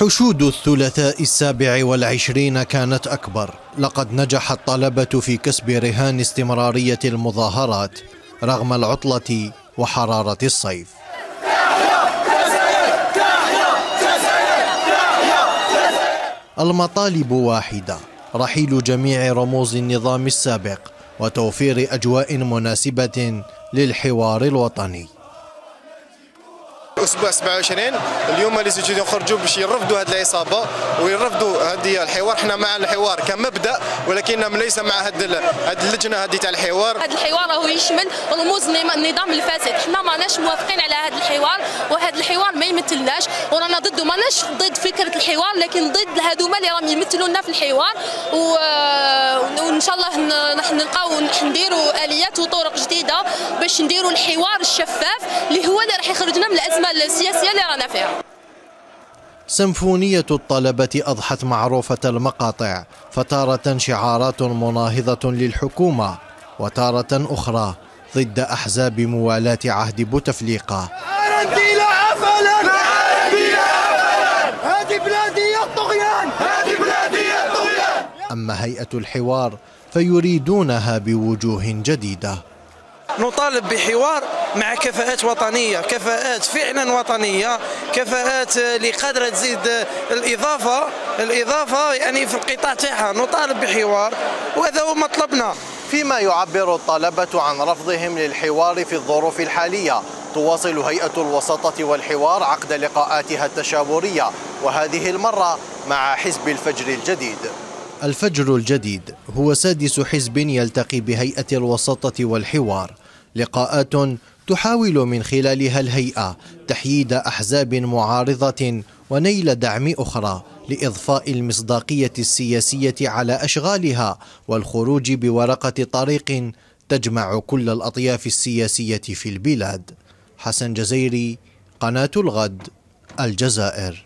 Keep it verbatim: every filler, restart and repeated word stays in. حشود الثلاثاء السابع والعشرين كانت أكبر. لقد نجح الطلبة في كسب رهان استمرارية المظاهرات رغم العطلة وحرارة الصيف. المطالب واحدة: رحيل جميع رموز النظام السابق وتوفير أجواء مناسبة للحوار الوطني. أسبوع سبعة وعشرين اليوم اللي يجوا يخرجوا باش يرفضوا هذه العصابة ويرفضوا هذه الحوار. احنا مع الحوار كمبدأ، ولكن ليس مع هذه اللجنة هذه تاع الحوار. هذا الحوار راهو يشمل رموز النظام الفاسد، احنا ماناش موافقين على هذا الحوار، وهذا الحوار ما يمثلناش ورانا ضده. ماناش ضد فكرة الحوار، لكن ضد هذوما اللي راهم يمثلونا في الحوار. و... وان شاء الله نحن نلقاو نديروا آليات وطرق جديدة باش نديروا الحوار الشفاف اللي هو اللي راح يخرجنا من الأزمة السياسية اللي رانا فيها. سمفونية الطلبة أضحت معروفة المقاطع، فتارة شعارات مناهضة للحكومة وتارة أخرى ضد أحزاب موالاة عهد بوتفليقة. أما هيئة الحوار فيريدونها بوجوه جديدة. نطالب بحوار مع كفاءات وطنية، كفاءات فعلا وطنية، كفاءات اللي قادرة تزيد الإضافة الإضافة يعني في القطاع تاعها. نطالب بحوار وهذا هو مطلبنا. فيما يعبر الطلبة عن رفضهم للحوار في الظروف الحالية، تواصل هيئة الوساطة والحوار عقد لقاءاتها التشاورية، وهذه المرة مع حزب الفجر الجديد. الفجر الجديد هو سادس حزب يلتقي بهيئة الوساطة والحوار، لقاءات تحاول من خلالها الهيئة تحييد أحزاب معارضة ونيل دعم أخرى لإضفاء المصداقية السياسية على أشغالها والخروج بورقة طريق تجمع كل الأطياف السياسية في البلاد. حسان جزايري، قناة الغد، الجزائر.